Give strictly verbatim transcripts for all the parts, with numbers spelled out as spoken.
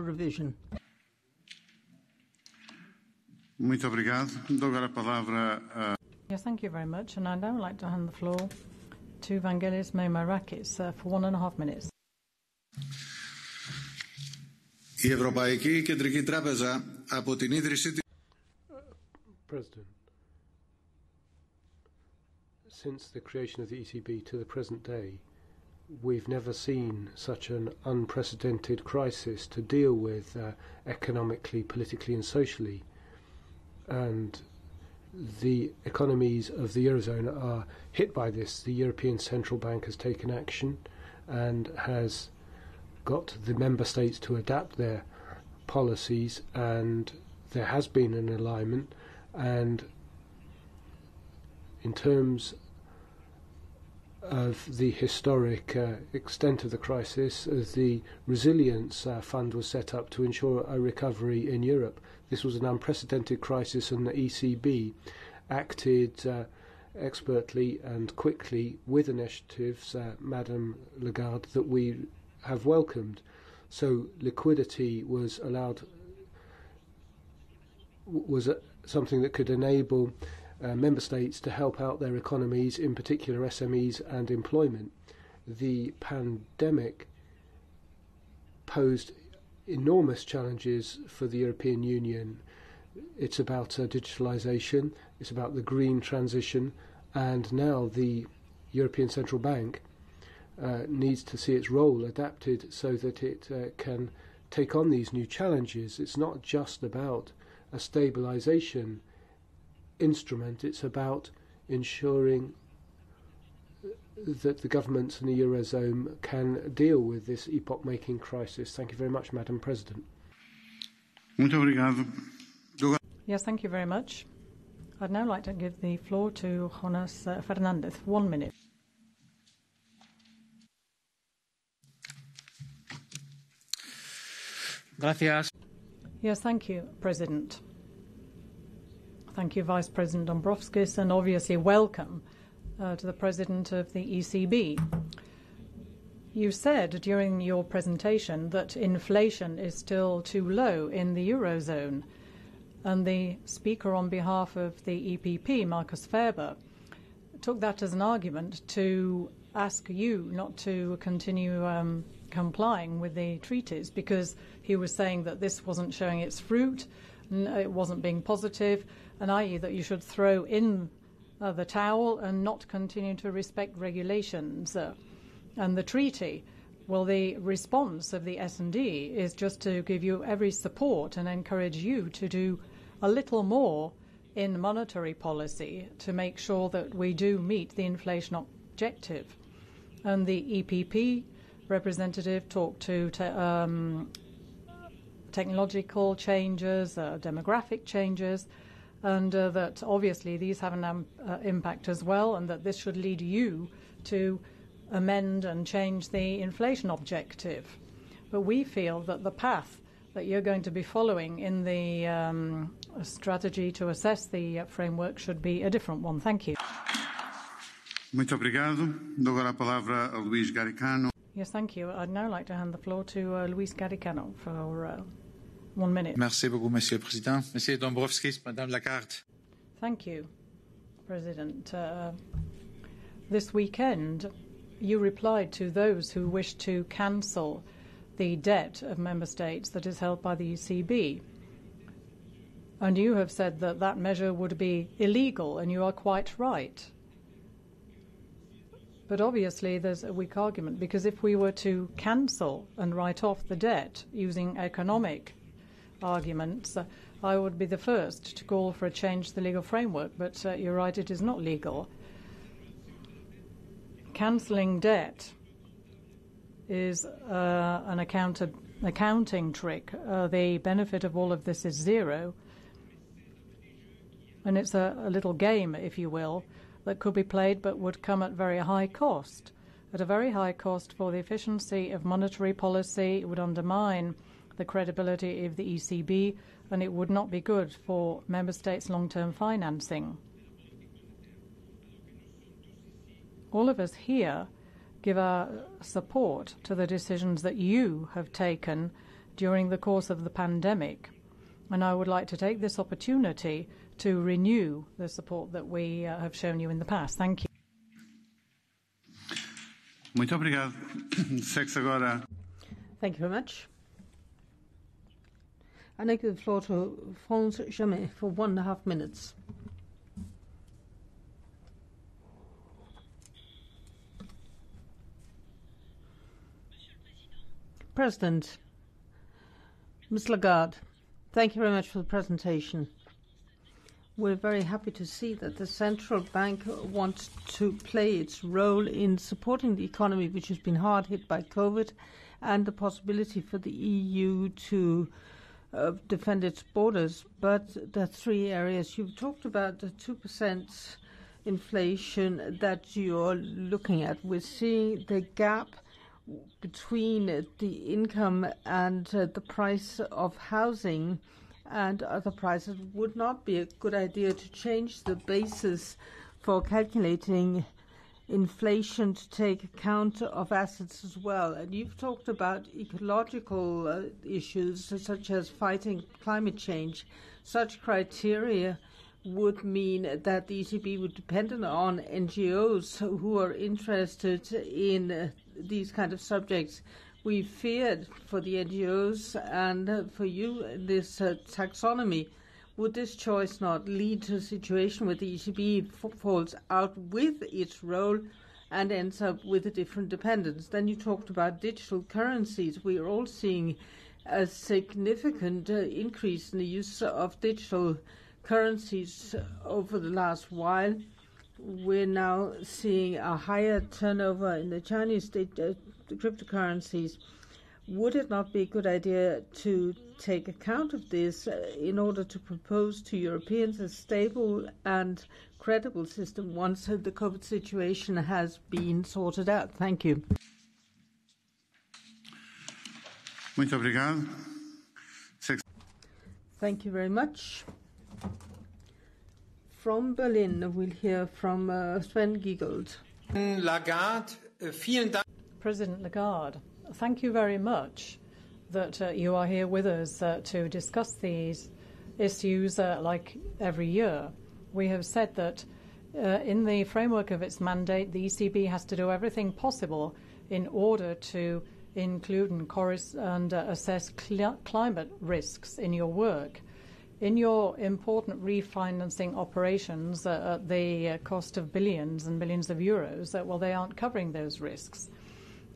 revision. Muito obrigado. Dou agora a palavra a... Yes, thank you very much. And I now would like to hand the floor to Vangelis Meimarakis uh, for one and a half minutes. Η Ευρωπαϊκή Κεντρική Τράπεζα από την ίδρυσή της... President, since the creation of the E C B to the present day, we've never seen such an unprecedented crisis to deal with uh, economically, politically and socially. And the economies of the Eurozone are hit by this. The European Central Bank has taken action and has got the member states to adapt their policies, and there has been an alignment. And in terms of the historic uh, extent of the crisis, uh, the resilience uh, fund was set up to ensure a recovery in Europe. This was an unprecedented crisis, and the E C B acted uh, expertly and quickly with initiatives, uh, Madame Lagarde, that we have welcomed. So liquidity was allowed, was something that could enable Uh, member states to help out their economies, in particular S M Es and employment. The pandemic posed enormous challenges for the European Union. It's about uh, digitalisation, it's about the green transition, and now the European Central Bank uh, needs to see its role adapted so that it uh, can take on these new challenges. It's not just about a stabilisation instrument, it's about ensuring that the governments in the Eurozone can deal with this epoch-making crisis. Thank you very much, Madam President. Yes, thank you very much. I'd now like to give the floor to Jonas Fernandez. One minute. Gracias. Yes, thank you, President. Thank you, Vice President Dombrovskis, and obviously welcome uh, to the President of the E C B. You said during your presentation that inflation is still too low in the Eurozone, and the speaker on behalf of the E P P, Marcus Ferber, took that as an argument to ask you not to continue um, complying with the treaties, because he was saying that this wasn't showing its fruit, it wasn't being positive, and that is that you should throw in uh, the towel and not continue to respect regulations uh, and the treaty. Well, the response of the S and D is just to give you every support and encourage you to do a little more in monetary policy to make sure that we do meet the inflation objective. And the E P P representative talked to te um, technological changes, uh, demographic changes, and uh, that obviously these have an um, uh, impact as well, and that this should lead you to amend and change the inflation objective. But we feel that the path that you're going to be following in the um, strategy to assess the uh, framework should be a different one. Thank you. Muito obrigado. Dou agora a palavra a Luís Garicano. Yes, thank you. I'd now like to hand the floor to uh, Luís Garicano for... Uh, One minute. Merci beaucoup, Monsieur le Président. Monsieur Dombrovskis, Madame Lagarde. Thank you, President. Uh, this weekend, you replied to those who wish to cancel the debt of member states that is held by the E C B. And you have said that that measure would be illegal, and you are quite right. But obviously there's a weak argument, because if we were to cancel and write off the debt using economic arguments, uh, I would be the first to call for a change to the legal framework, but uh, you're right, it is not legal. Cancelling debt is uh, an account accounting trick. Uh, the benefit of all of this is zero, and it's a, a little game, if you will, that could be played but would come at very high cost, at a very high cost for the efficiency of monetary policy. It would undermine the credibility of the E C B, and it would not be good for member states' long-term financing. All of us here give our support to the decisions that you have taken during the course of the pandemic. And I would like to take this opportunity to renew the support that we uh, have shown you in the past. Thank you. Muito obrigado. Agora. Thank you very much. I now give the floor to Franz Jamet for one and a half minutes. President, Miz Lagarde, thank you very much for the presentation. We're very happy to see that the central bank wants to play its role in supporting the economy, which has been hard hit by COVID, and the possibility for the E U to uh, defend its borders. But the three areas you've talked about, the two percent inflation that you're looking at, we're seeing the gap between the income and uh, the price of housing and other prices. It would not be a good idea to change the basis for calculating inflation to take account of assets as well. And you've talked about ecological uh, issues such as fighting climate change. Such criteria would mean that the E C B would depend on N G Os who are interested in uh, these kind of subjects. We feared for the N G Os and for you this uh, taxonomy. Would this choice not lead to a situation where the E C B f falls out with its role and ends up with a different dependence? Then you talked about digital currencies. We are all seeing a significant uh, increase in the use of digital currencies over the last while. We're now seeing a higher turnover in the Chinese state, uh, the cryptocurrencies. Would it not be a good idea to take account of this uh, in order to propose to Europeans a stable and credible system once the COVID situation has been sorted out? Thank you. Muito obrigado. Thank you very much. From Berlin, we'll hear from uh, Sven Giegold. Lagarde, vielen Dank. President Lagarde, thank you very much that uh, you are here with us uh, to discuss these issues uh, like every year. We have said that uh, in the framework of its mandate, the E C B has to do everything possible in order to include and, and uh, assess cl climate risks in your work. In your important refinancing operations uh, at the uh, cost of billions and billions of euros, uh, well, they aren't covering those risks.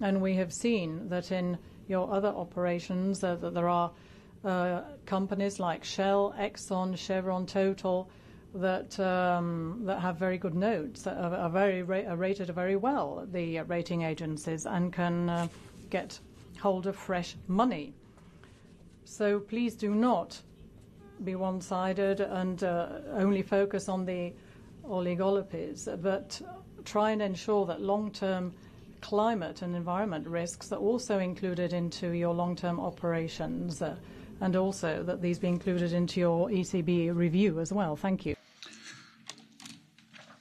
And we have seen that in your other operations, uh, that there are uh, companies like Shell, Exxon, Chevron, Total, that um, that have very good notes, that are, are, very ra are rated very well, the uh, rating agencies, and can uh, get hold of fresh money. So please do not be one-sided and uh, only focus on the oligopolies, but try and ensure that long-term climate and environment risks are also included into your long-term operations, uh, and also that these be included into your E C B review as well. Thank you.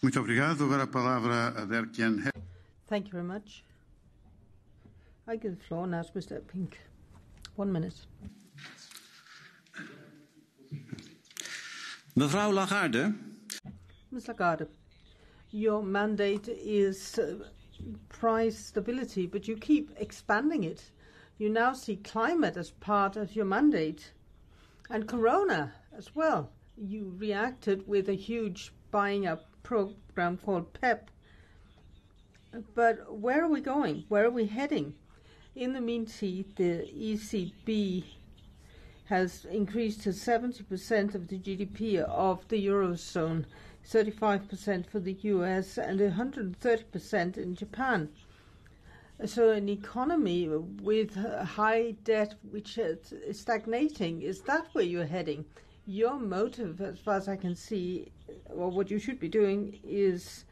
Muito obrigado. Agora a palavra a Dirk Jan Heck. Thank you very much. I give the floor now to Mister Pink. One minute. Mevrouw Lagarde. Miz Lagarde, your mandate is price stability, but you keep expanding it. You now see climate as part of your mandate, and Corona as well. You reacted with a huge buying up program called PEPP. But where are we going? Where are we heading? In the meantime, the E C B has increased to seventy percent of the G D P of the Eurozone, thirty-five percent for the U S, and one hundred thirty percent in Japan. So an economy with high debt, which is stagnating, is that where you're heading? Your motive, as far as I can see, or what you should be doing, is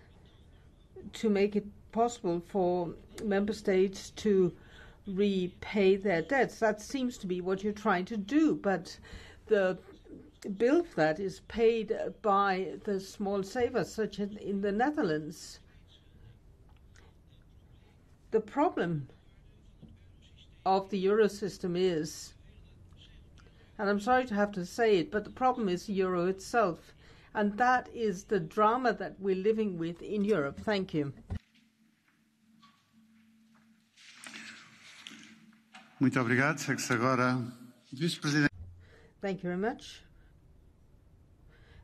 to make it possible for member states to repay their debts. That seems to be what you're trying to do, but the bill for that is paid by the small savers, such as in the Netherlands. The problem of the euro system is And I'm sorry to have to say it, but the problem is the euro itself. And that is the drama that we're living with in Europe. Thank you. Muito obrigado. Segue-se agora o Vice-Presidente. Thank you very much.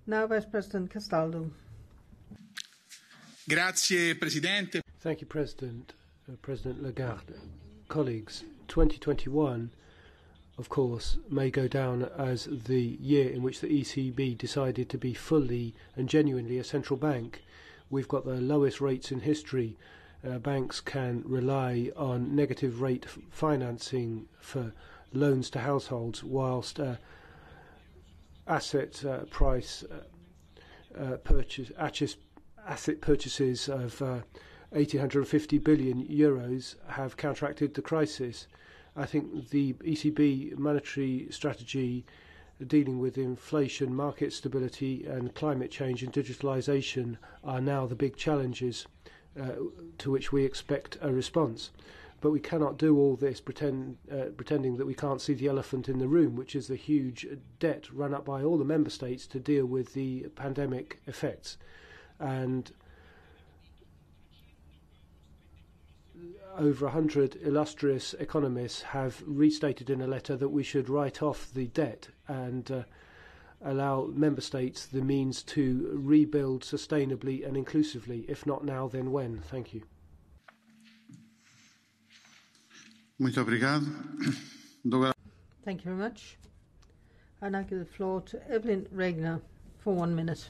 Now, Vice President Castaldo. Grazie, Presidente. Thank you, President. Uh, President Lagarde. Colleagues, twenty twenty-one, of course, may go down as the year in which the E C B decided to be fully and genuinely a central bank. We've got the lowest rates in history. Uh, banks can rely on negative rate f financing for loans to households, whilst uh, asset uh, price uh, uh, purchase asset purchases of uh, eight hundred fifty billion euros have counteracted the crisis. I think the E C B monetary strategy dealing with inflation, market stability and climate change and digitalisation are now the big challenges uh, to which we expect a response. But we cannot do all this pretend, uh, pretending that we can't see the elephant in the room, which is the huge debt run up by all the member states to deal with the pandemic effects. And over one hundred illustrious economists have restated in a letter that we should write off the debt and uh, allow member states the means to rebuild sustainably and inclusively. If not now, then when? Thank you. Muito obrigado. Thank you very much. And I give the floor to Evelyn Regner for one minute.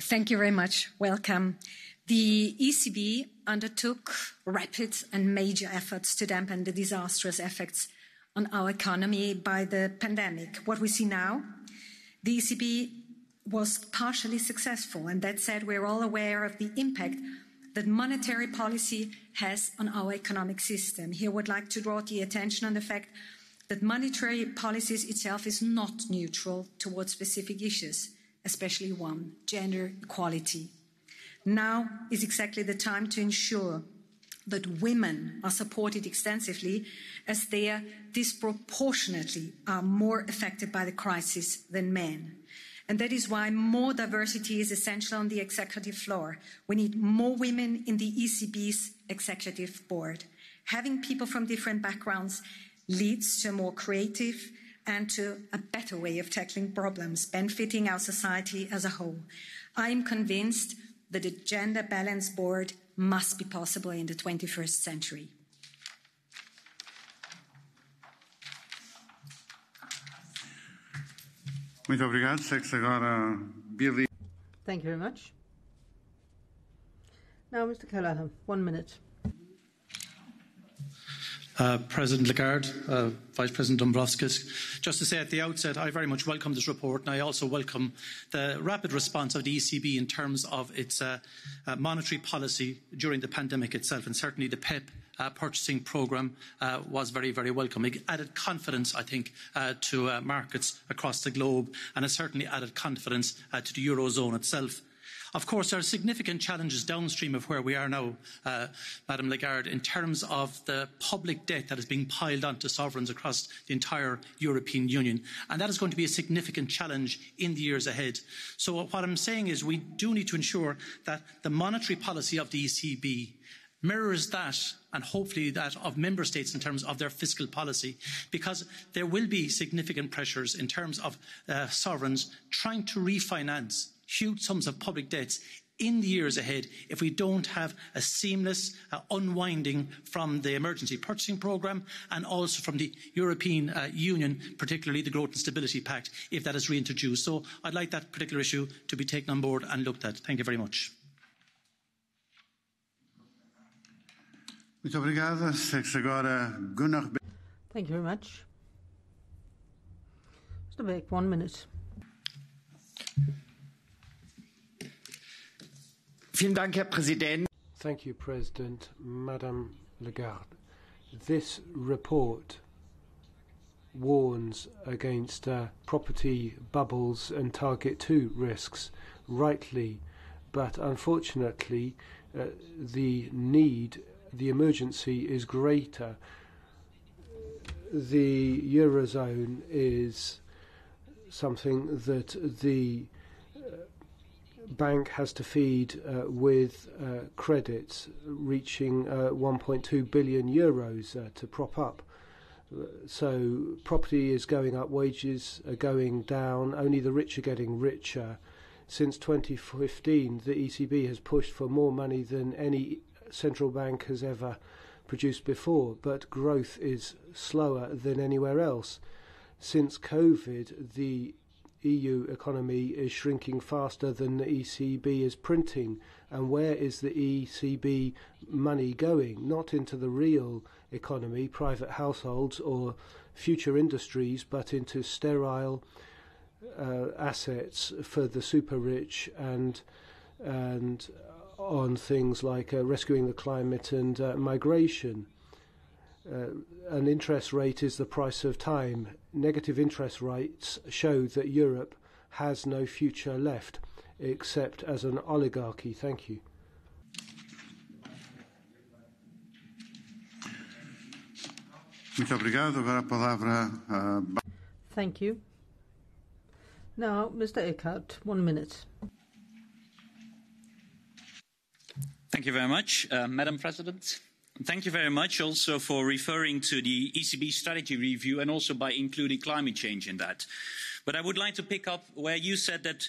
Thank you very much. Welcome. The E C B undertook rapid and major efforts to dampen the disastrous effects on our economy by the pandemic. What we see now, the E C B was partially successful. And that said, we're all aware of the impact that monetary policy has on our economic system. Here, I would like to draw the attention on the fact that monetary policies itself is not neutral towards specific issues, especially one, gender equality. Now is exactly the time to ensure that women are supported extensively, as they are disproportionately are more affected by the crisis than men. And that is why more diversity is essential on the executive floor. We need more women in the E C B's executive board. Having people from different backgrounds leads to a more creative and to a better way of tackling problems, benefiting our society as a whole. I am convinced that a gender-balanced board must be possible in the twenty-first century. Muito obrigado. Thank you very much. Now, Mister Kjaerholm, one minute. Uh, President Lagarde, uh, Vice President Dombrovskis, just to say at the outset, I very much welcome this report, and I also welcome the rapid response of the E C B in terms of its uh, uh, monetary policy during the pandemic itself, and certainly the PEPP uh, purchasing programme uh, was very, very welcome. It added confidence, I think, uh, to uh, markets across the globe, and it certainly added confidence uh, to the Eurozone itself. Of course, there are significant challenges downstream of where we are now, uh, Madam Lagarde, in terms of the public debt that is being piled onto sovereigns across the entire European Union. And that is going to be a significant challenge in the years ahead. So what I'm saying is we do need to ensure that the monetary policy of the E C B mirrors that and hopefully that of member states in terms of their fiscal policy, because there will be significant pressures in terms of uh, sovereigns trying to refinance huge sums of public debts in the years ahead if we don't have a seamless uh, unwinding from the emergency purchasing programme and also from the European uh, Union, particularly the Growth and Stability Pact, if that is reintroduced. So I'd like that particular issue to be taken on board and looked at. Thank you very much. Thank you very much. Mister Baek, one minute. Thank you, President. Madame Lagarde, this report warns against uh, property bubbles and target two risks. Rightly, but unfortunately uh, the need, the emergency is greater. The Eurozone is something that the bank has to feed uh, with uh, credits reaching uh, one point two billion euros uh, to prop up. So property is going up, wages are going down, only the rich are getting richer. Since twenty fifteen, the E C B has pushed for more money than any central bank has ever produced before, but growth is slower than anywhere else. Since COVID, the E U economy is shrinking faster than the E C B is printing. And where is the E C B money going? Not into the real economy, private households or future industries, but into sterile uh, assets for the super rich and and on things like uh, rescuing the climate and uh, migration. Uh, an interest rate is the price of time. Negative interest rates show that Europe has no future left, except as an oligarchy. Thank you. Thank you. Now, Mister Eckert, one minute. Thank you very much, uh, Madam President. Thank you very much also for referring to the E C B strategy review and also by including climate change in that. But I would like to pick up where you said that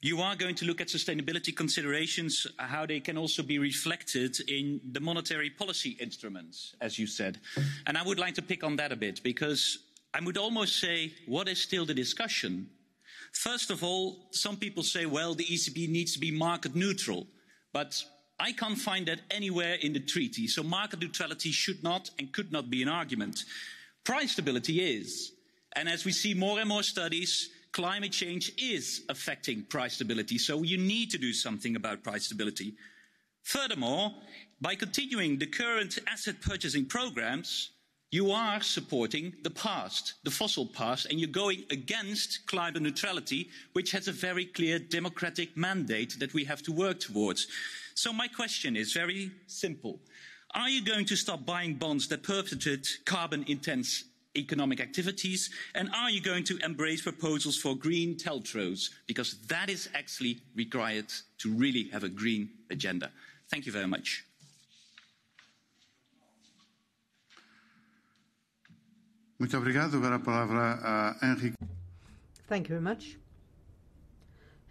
you are going to look at sustainability considerations, how they can also be reflected in the monetary policy instruments, as you said. And I would like to pick on that a bit, because I would almost say, what is still the discussion? First of all, some people say, well, the E C B needs to be market neutral, but I can't find that anywhere in the treaty, so market neutrality should not and could not be an argument. Price stability is, and as we see more and more studies, climate change is affecting price stability, so you need to do something about price stability. Furthermore, by continuing the current asset purchasing programs, you are supporting the past, the fossil past, and you're going against climate neutrality, which has a very clear democratic mandate that we have to work towards. So my question is very simple. Are you going to stop buying bonds that perpetuate carbon-intense economic activities? And are you going to embrace proposals for green teltros? Because that is actually required to really have a green agenda. Thank you very much. Muito obrigado. Agora a palavra a Henrique. Thank you very much.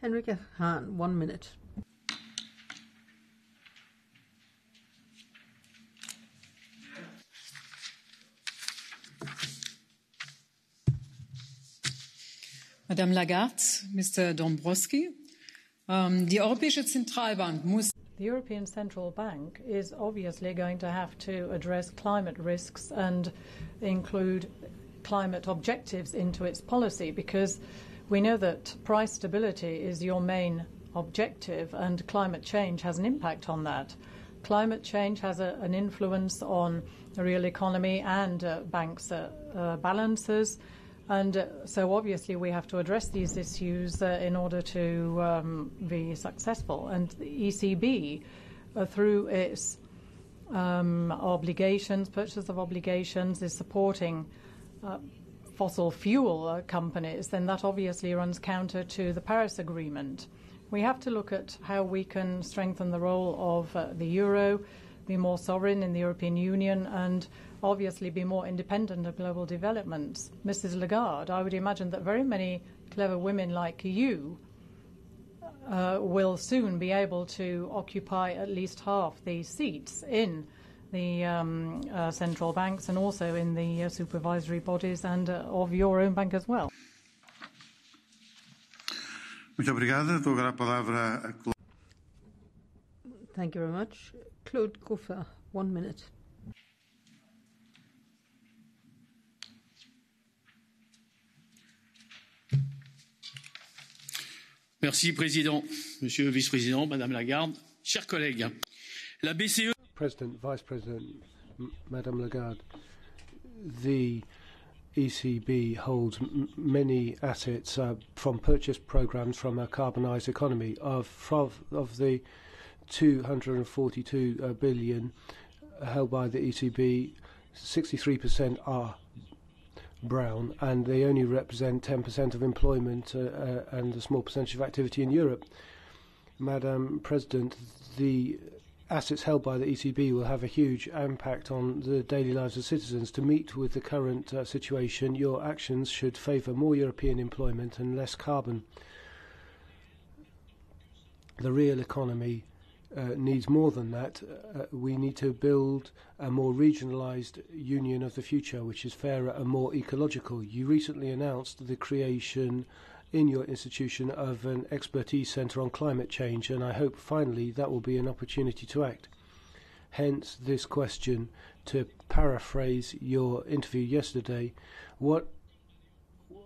Henrique Hahn, one minute. Madame Lagarde, Mister Dombrovskis, um, the European Central Bank must... The European Central Bank is obviously going to have to address climate risks and include climate objectives into its policy, because we know that price stability is your main objective and climate change has an impact on that. Climate change has a, an influence on the real economy and uh, banks' uh, uh, balances. And uh, so obviously we have to address these issues uh, in order to um, be successful. And the E C B, uh, through its um, obligations, purchase of obligations, is supporting uh, fossil fuel uh, companies, then that obviously runs counter to the Paris Agreement. We have to look at how we can strengthen the role of uh, the Euro, be more sovereign in the European Union, and obviously be more independent of global developments. Missus Lagarde, I would imagine that very many clever women like you uh, will soon be able to occupy at least half the seats in the um, uh, central banks and also in the uh, supervisory bodies and uh, of your own bank as well. Thank you very much. Claude Gouffre, one minute. Merci, Président, Monsieur le Vice-président, Madame Lagarde, chers collègues. La B C E. President, Vice President, Madame Lagarde, the E C B holds m many assets uh, from purchase programs from a carbonised economy of of the two hundred forty-two billion held by the E C B. sixty-three percent are brown, and they only represent ten percent of employment uh, uh, and a small percentage of activity in Europe. Madam President, the assets held by the E C B will have a huge impact on the daily lives of citizens. To meet with the current uh, situation, your actions should favour more European employment and less carbon. The real economy Uh, needs more than that. Uh, we need to build a more regionalised union of the future, which is fairer and more ecological. You recently announced the creation in your institution of an expertise centre on climate change, and I hope finally that will be an opportunity to act. Hence this question, to paraphrase your interview yesterday, what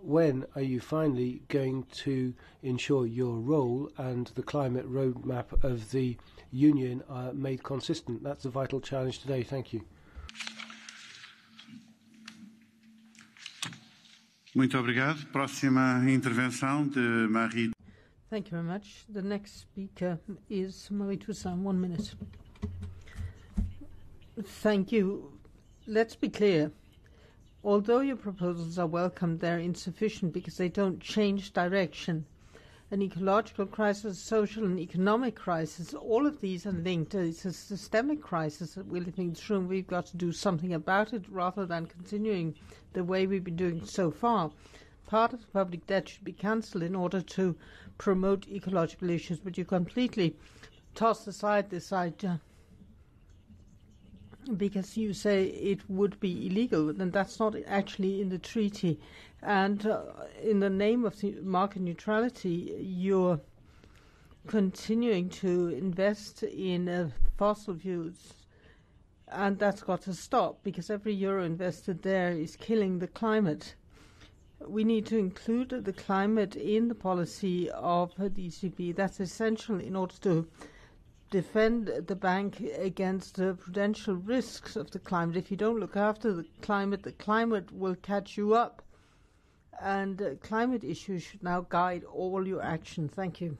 when are you finally going to ensure your role and the climate roadmap of the Union are made consistent? That's a vital challenge today. Thank you. Muito obrigado. Próxima intervenção de Marie. Thank you very much. The next speaker is Marie Toussaint. One minute. Thank you. Let's be clear. Although your proposals are welcome, they're insufficient because they don't change direction. An ecological crisis, social and economic crisis, all of these are linked. It's a systemic crisis that we're living through, and we've got to do something about it rather than continuing the way we've been doing so far. Part of the public debt should be cancelled in order to promote ecological issues, but you completely toss aside this idea. Because you say it would be illegal, then that's not actually in the treaty. And uh, in the name of the market neutrality, you're continuing to invest in uh, fossil fuels. And that's got to stop, because every euro invested there is killing the climate. We need to include the climate in the policy of the E C B. That's essential in order to defend the bank against the prudential risks of the climate. If you don't look after the climate, the climate will catch you up. And uh, climate issues should now guide all your action. Thank you.